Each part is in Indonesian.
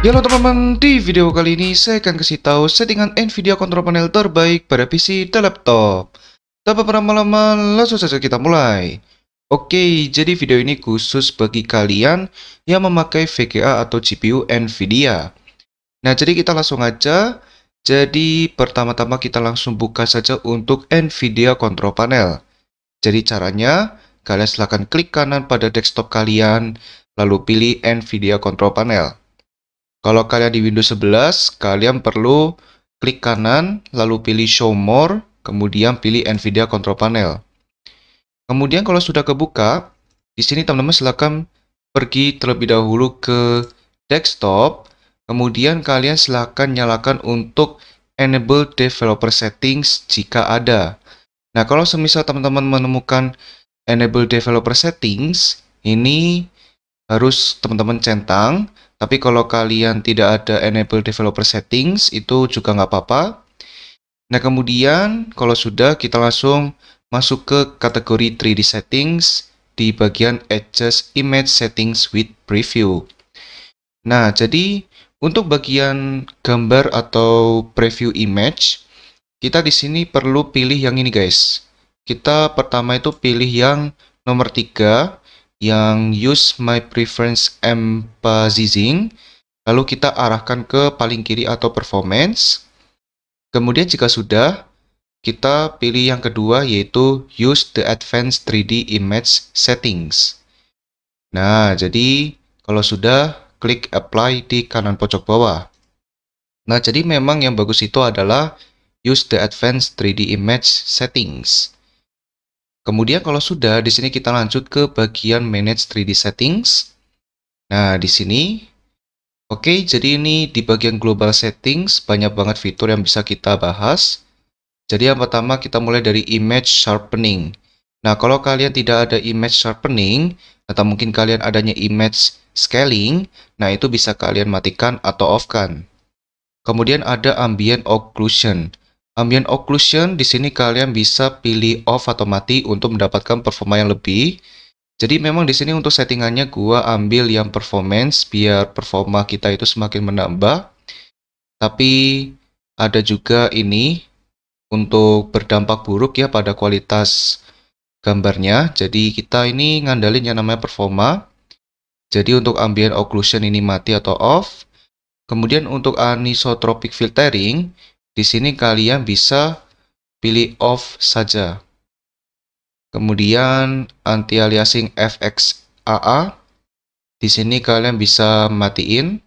Ya halo teman-teman, di video kali ini saya akan kasih tahu settingan NVIDIA Control Panel terbaik pada PC dan laptop. Tanpa berlama-lama, langsung saja kita mulai. Oke, jadi video ini khusus bagi kalian yang memakai VGA atau GPU NVIDIA. Nah, jadi kita langsung aja. Jadi pertama-tama kita langsung buka saja untuk NVIDIA Control Panel. Jadi caranya, kalian silahkan klik kanan pada desktop kalian, lalu pilih NVIDIA Control Panel. Kalau kalian di Windows 11, kalian perlu klik kanan, lalu pilih Show More, kemudian pilih NVIDIA Control Panel. Kemudian kalau sudah kebuka, di sini teman-teman silakan pergi terlebih dahulu ke desktop, kemudian kalian silakan nyalakan untuk Enable Developer Settings jika ada. Nah, kalau semisal teman-teman menemukan Enable Developer Settings, ini harus teman-teman centang. Tapi kalau kalian tidak ada Enable Developer Settings, itu juga nggak apa-apa. Nah, kemudian kalau sudah, kita langsung masuk ke kategori 3D Settings di bagian Adjust Image Settings with Preview. Nah, jadi untuk bagian gambar atau preview image, kita di sini perlu pilih yang ini guys. Kita pertama itu pilih yang nomor 3. Yang use my preference emphasizing, lalu kita arahkan ke paling kiri atau performance. Kemudian jika sudah, kita pilih yang kedua, yaitu use the advanced 3D image settings. Nah, jadi kalau sudah, klik apply di kanan pojok bawah. Nah, jadi memang yang bagus itu adalah use the advanced 3D image settings. Kemudian kalau sudah, di sini kita lanjut ke bagian Manage 3D Settings. Nah, di sini, oke, jadi ini di bagian Global Settings, banyak banget fitur yang bisa kita bahas. Jadi yang pertama kita mulai dari Image Sharpening. Nah, kalau kalian tidak ada Image Sharpening, atau mungkin kalian adanya Image Scaling, nah itu bisa kalian matikan atau off-kan. Kemudian ada Ambient Occlusion. Ambient Occlusion, di sini kalian bisa pilih off atau mati untuk mendapatkan performa yang lebih. Jadi memang di sini untuk settingannya gua ambil yang performance biar performa kita itu semakin menambah. Tapi ada juga ini untuk berdampak buruk ya pada kualitas gambarnya. Jadi kita ini ngandalin yang namanya performa. Jadi untuk Ambient Occlusion ini mati atau off. Kemudian untuk Anisotropic Filtering, di sini kalian bisa pilih off saja. Kemudian anti-aliasing FXAA, di sini kalian bisa matiin.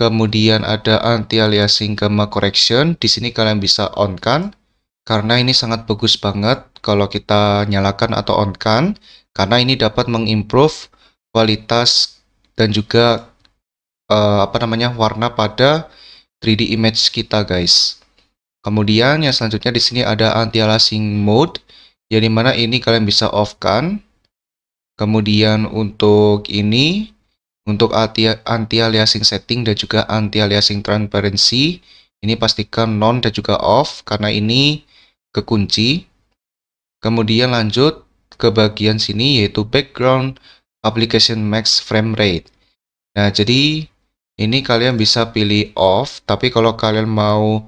Kemudian ada anti-aliasing gamma correction, di sini kalian bisa on-kan. Karena ini sangat bagus banget kalau kita nyalakan atau on-kan, karena ini dapat mengimprove kualitas dan juga warna pada 3D image kita guys. Kemudian yang selanjutnya di sini ada anti-aliasing mode, yang dimana ini kalian bisa off kan. Kemudian untuk ini, untuk anti-aliasing setting dan juga anti-aliasing transparency, ini pastikan non dan juga off karena ini kekunci. Kemudian lanjut ke bagian sini, yaitu background application max frame rate. Nah, jadi ini kalian bisa pilih off, tapi kalau kalian mau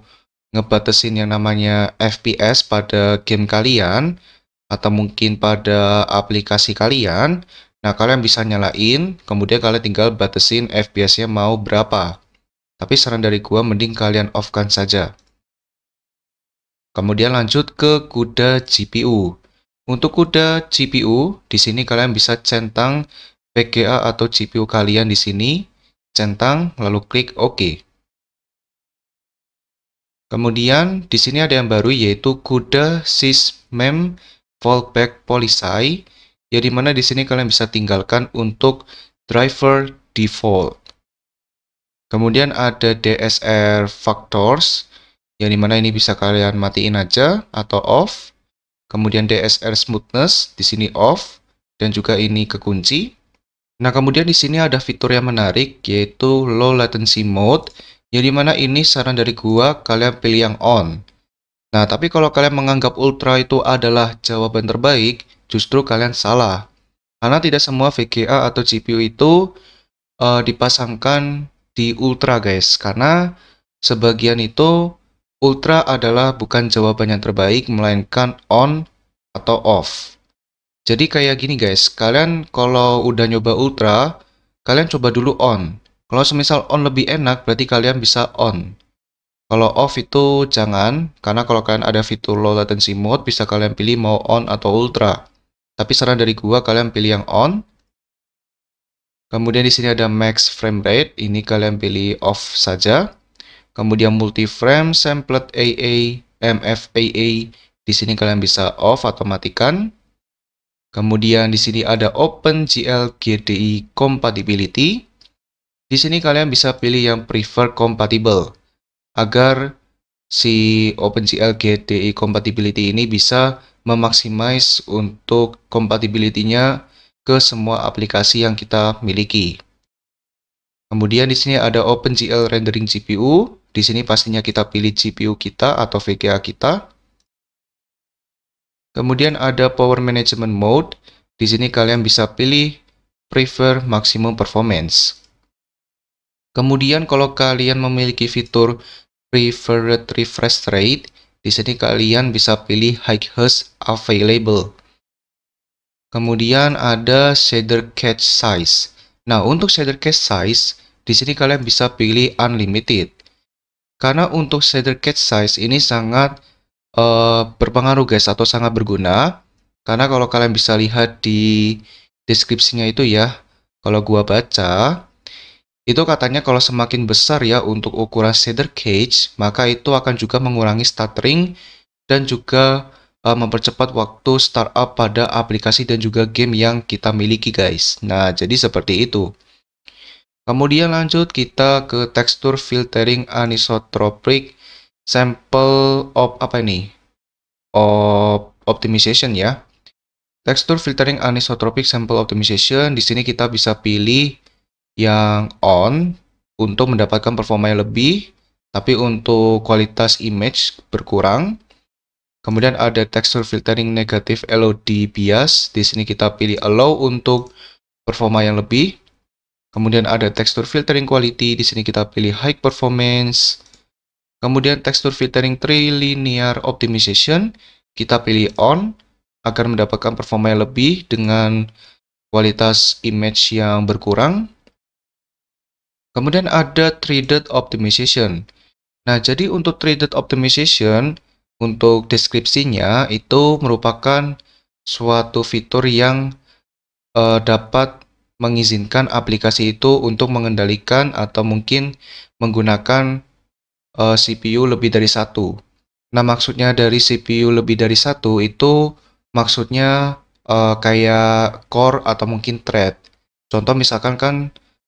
ngebatesin yang namanya FPS pada game kalian, atau mungkin pada aplikasi kalian, nah kalian bisa nyalain, kemudian kalian tinggal batesin FPS-nya mau berapa. Tapi saran dari gua mending kalian off-kan saja. Kemudian lanjut ke CUDA GPU. Untuk CUDA GPU, di sini kalian bisa centang VGA atau GPU kalian di sini. Centang, lalu klik OK. Kemudian di sini ada yang baru, yaitu CUDA SysMem Fallback Policy, ya dimana di sini kalian bisa tinggalkan untuk driver default. Kemudian ada DSR Factors, ya dimana ini bisa kalian matiin aja atau off. Kemudian DSR Smoothness, di sini off dan juga ini kekunci. Nah, kemudian di sini ada fitur yang menarik, yaitu low latency mode, yang dimana ini saran dari gua kalian pilih yang on. Nah, tapi kalau kalian menganggap ultra itu adalah jawaban terbaik, justru kalian salah. Karena tidak semua VGA atau GPU itu dipasangkan di ultra guys, karena sebagian itu ultra adalah bukan jawaban yang terbaik melainkan on atau off. Jadi kayak gini guys, kalian kalau udah nyoba ultra, kalian coba dulu on. Kalau semisal on lebih enak, berarti kalian bisa on. Kalau off itu jangan, karena kalau kalian ada fitur low latency mode, bisa kalian pilih mau on atau ultra. Tapi saran dari gua, kalian pilih yang on. Kemudian di sini ada max frame rate, ini kalian pilih off saja. Kemudian multi-frame, sampled AA, MFAA, di sini kalian bisa off atau matikan. Kemudian di sini ada OpenGL GDI compatibility. Di sini kalian bisa pilih yang preferred compatible agar si OpenGL GDI compatibility ini bisa memaximize untuk compatibility-nya ke semua aplikasi yang kita miliki. Kemudian di sini ada OpenGL rendering GPU. Di sini pastinya kita pilih GPU kita atau VGA kita. Kemudian ada Power Management Mode. Di sini kalian bisa pilih Prefer Maximum Performance. Kemudian kalau kalian memiliki fitur Preferred Refresh Rate, di sini kalian bisa pilih Highest Available. Kemudian ada Shader Cache Size. Nah, untuk Shader Cache Size, di sini kalian bisa pilih Unlimited. Karena untuk Shader Cache Size ini sangat berpengaruh guys, atau sangat berguna, karena kalau kalian bisa lihat di deskripsinya itu ya, kalau gua baca itu katanya kalau semakin besar ya untuk ukuran shader cage, maka itu akan juga mengurangi stuttering dan juga mempercepat waktu startup pada aplikasi dan juga game yang kita miliki guys. Nah, jadi seperti itu. Kemudian lanjut kita ke tekstur filtering anisotropic sample optimization ya. Tekstur filtering anisotropic sample optimization, di sini kita bisa pilih yang on untuk mendapatkan performa yang lebih, tapi untuk kualitas image berkurang. Kemudian ada tekstur filtering negative LOD bias, di sini kita pilih allow untuk performa yang lebih. Kemudian ada tekstur filtering quality, di sini kita pilih high performance. Kemudian tekstur filtering trilinear optimization, kita pilih on agar mendapatkan performa yang lebih dengan kualitas image yang berkurang. Kemudian ada threaded optimization. Nah, jadi untuk threaded optimization, untuk deskripsinya itu merupakan suatu fitur yang dapat mengizinkan aplikasi itu untuk mengendalikan atau mungkin menggunakan CPU lebih dari satu. Nah, maksudnya dari CPU lebih dari satu itu maksudnya kayak core atau mungkin thread. Contoh misalkan kan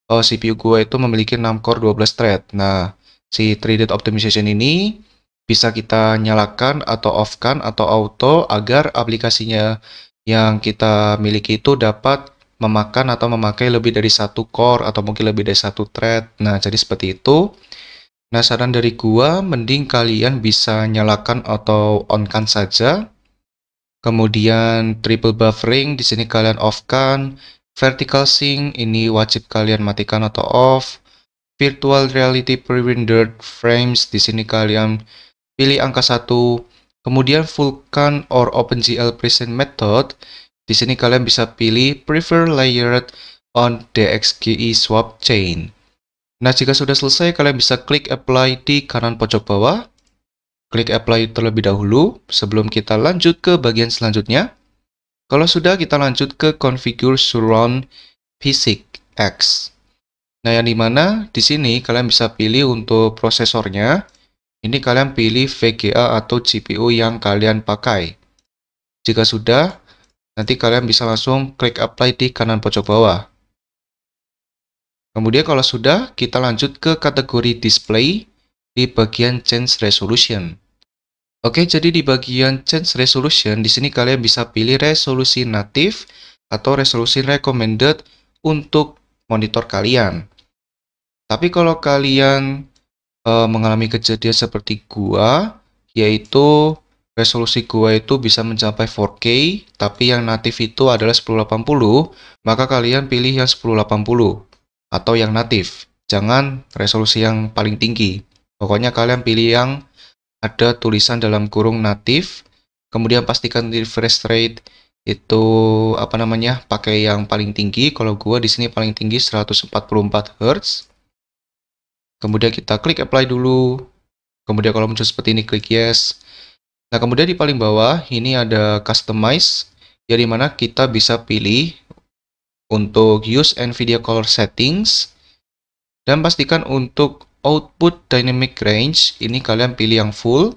CPU gue itu memiliki 6 core 12 thread. Nah, si threaded optimization ini bisa kita nyalakan atau off-kan atau auto agar aplikasinya yang kita miliki itu dapat memakan atau memakai lebih dari satu core atau mungkin lebih dari satu thread. Nah, jadi seperti itu. Nah, saran dari gua, mending kalian bisa nyalakan atau on-kan saja. Kemudian triple buffering, di sini kalian off-kan. Vertical sync, ini wajib kalian matikan atau off. Virtual reality pre-rendered frames, di sini kalian pilih angka 1. Kemudian Vulkan or OpenGL present method, di sini kalian bisa pilih prefer layered on DXGI swap chain. Nah, jika sudah selesai, kalian bisa klik apply di kanan pojok bawah. Klik apply terlebih dahulu sebelum kita lanjut ke bagian selanjutnya. Kalau sudah, kita lanjut ke configure surround PhysX. Nah, yang dimana di sini kalian bisa pilih untuk prosesornya. Ini kalian pilih VGA atau GPU yang kalian pakai. Jika sudah, nanti kalian bisa langsung klik apply di kanan pojok bawah. Kemudian kalau sudah, kita lanjut ke kategori display di bagian change resolution. Oke, jadi di bagian change resolution, di sini kalian bisa pilih resolusi native atau resolusi recommended untuk monitor kalian. Tapi kalau kalian mengalami kejadian seperti gua, yaitu resolusi gua itu bisa mencapai 4K, tapi yang native itu adalah 1080, maka kalian pilih yang 1080. Atau yang natif. jangan resolusi yang paling tinggi. Pokoknya kalian pilih yang ada tulisan dalam kurung native, kemudian pastikan refresh rate itu pakai yang paling tinggi. Kalau gua di sini paling tinggi 144 Hz. Kemudian kita klik apply dulu. Kemudian kalau muncul seperti ini klik yes. Nah, kemudian di paling bawah ini ada customize, ya dimana kita bisa pilih untuk use NVIDIA color settings, dan pastikan untuk output dynamic range ini kalian pilih yang full.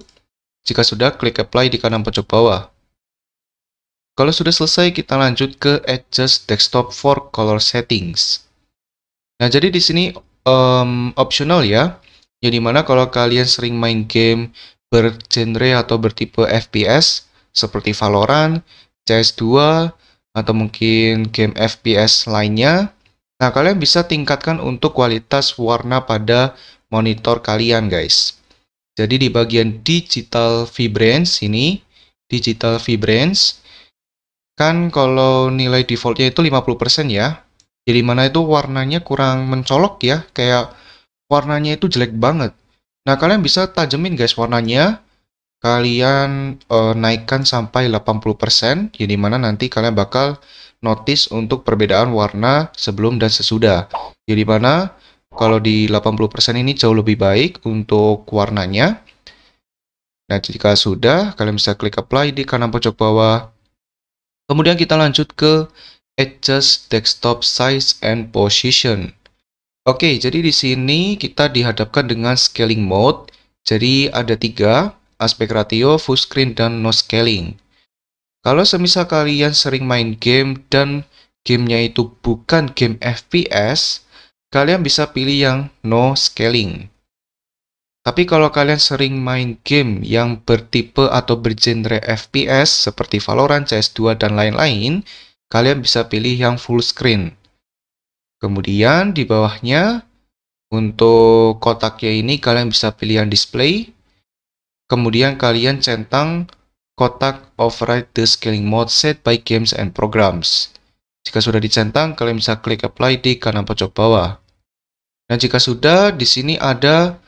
Jika sudah, klik apply di kanan pojok bawah. Kalau sudah selesai, kita lanjut ke adjust desktop for color settings. Nah, jadi di sini optional ya, dimana kalau kalian sering main game bergenre atau bertipe FPS seperti Valorant, CS2, atau mungkin game FPS lainnya. Nah, kalian bisa tingkatkan untuk kualitas warna pada monitor kalian, guys. Jadi di bagian digital vibrance ini, digital vibrance kan kalau nilai defaultnya itu 50% ya. Jadi mana itu warnanya kurang mencolok ya, kayak warnanya itu jelek banget. Nah, kalian bisa tajemin guys warnanya, kalian naikkan sampai 80%, jadi mana nanti kalian bakal notice untuk perbedaan warna sebelum dan sesudah. Jadi mana kalau di 80% ini jauh lebih baik untuk warnanya. Nah, jika sudah, kalian bisa klik apply di kanan pojok bawah. Kemudian kita lanjut ke adjust desktop size and position. Oke, jadi di sini kita dihadapkan dengan scaling mode. Jadi ada 3, aspek ratio, full screen, dan no scaling. Kalau semisal kalian sering main game dan gamenya itu bukan game FPS, kalian bisa pilih yang no scaling. Tapi kalau kalian sering main game yang bertipe atau bergenre FPS seperti Valorant, CS2, dan lain-lain, kalian bisa pilih yang full screen. Kemudian di bawahnya untuk kotaknya ini kalian bisa pilih yang display. Kemudian kalian centang kotak override the scaling mode set by games and programs. Jika sudah dicentang, kalian bisa klik apply di kanan pojok bawah. Nah, jika sudah, di sini ada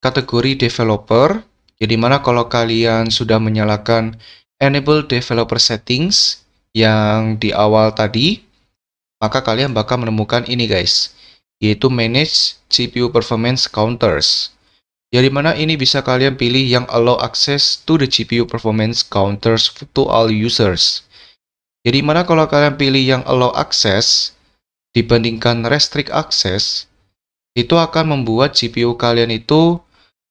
kategori developer. Jadi mana kalau kalian sudah menyalakan enable developer settings yang di awal tadi, maka kalian bakal menemukan ini guys, yaitu manage GPU performance counters. Jadi mana ini bisa kalian pilih yang allow access to the GPU performance counters to all users. Jadi mana kalau kalian pilih yang allow access dibandingkan restrict access, itu akan membuat GPU kalian itu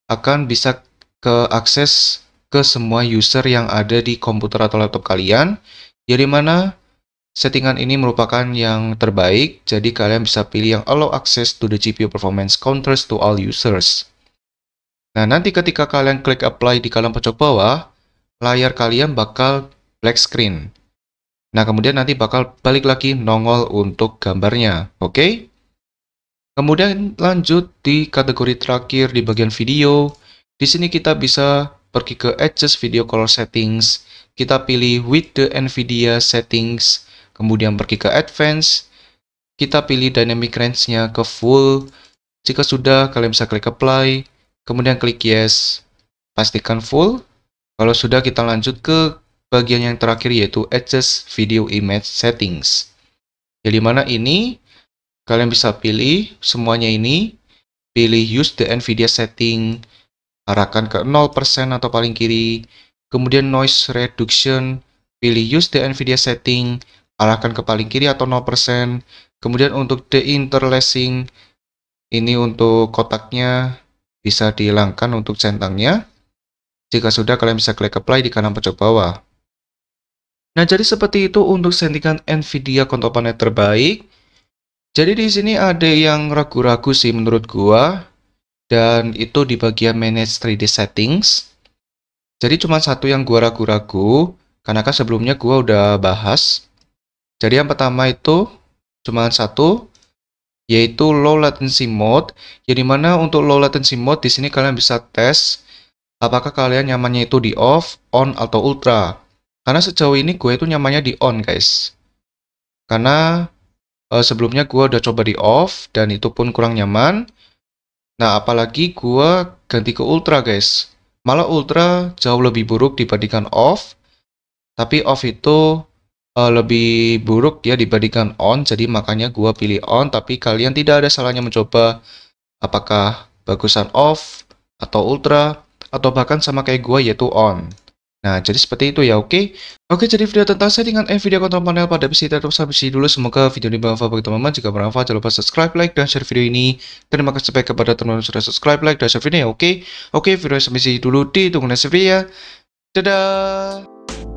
akan bisa akses ke semua user yang ada di komputer atau laptop kalian. Jadi mana settingan ini merupakan yang terbaik, jadi kalian bisa pilih yang allow access to the GPU performance counters to all users. Nah, nanti ketika kalian klik apply di kanan pojok bawah, layar kalian bakal black screen. Nah, kemudian nanti bakal balik lagi nongol untuk gambarnya, oke? Kemudian lanjut di kategori terakhir di bagian video. Di sini kita bisa pergi ke adjust video color settings, kita pilih with the NVIDIA settings. Kemudian pergi ke Advance, kita pilih Dynamic Range-nya ke Full. Jika sudah, kalian bisa klik Apply, kemudian klik Yes, pastikan Full. Kalau sudah, kita lanjut ke bagian yang terakhir yaitu Adjust Video Image Settings. Jadi mana ini, kalian bisa pilih semuanya ini, pilih Use the NVIDIA Setting, arahkan ke 0% atau paling kiri, kemudian Noise Reduction, pilih Use the NVIDIA Setting, arahkan ke paling kiri atau 0%. Kemudian untuk deinterlacing, ini untuk kotaknya bisa dihilangkan untuk centangnya. Jika sudah, kalian bisa klik apply di kanan pojok bawah. Nah, jadi seperti itu untuk settingan NVIDIA Control Panel terbaik. Jadi di sini ada yang ragu-ragu sih menurut gua, dan itu di bagian manage 3D settings. Jadi cuma satu yang gua ragu-ragu, karena kan sebelumnya gua udah bahas. Jadi yang pertama itu cuma satu, yaitu low latency mode. Jadi mana untuk low latency mode di sini kalian bisa tes apakah kalian nyamannya itu di off, on atau ultra. Karena sejauh ini gue itu nyamannya di on, guys. Karena sebelumnya gue udah coba di off dan itu pun kurang nyaman. Nah, apalagi gue ganti ke ultra, guys. Malah ultra jauh lebih buruk dibandingkan off. Tapi off itu lebih buruk ya dibandingkan on, jadi makanya gua pilih on. Tapi kalian tidak ada salahnya mencoba apakah bagusan off atau ultra atau bahkan sama kayak gua yaitu on. Nah, jadi seperti itu ya. Oke, jadi video tentang settingan NVIDIA Control Panel pada PC terus habis dulu. Semoga video ini bermanfaat bagi teman-teman. Jika bermanfaat, jangan lupa subscribe, like, dan share video ini. Terima kasih banyak kepada teman-teman sudah subscribe, like, dan share video ini. Oke, video ini sampai dulu, ditunggu next video ya. Dadah.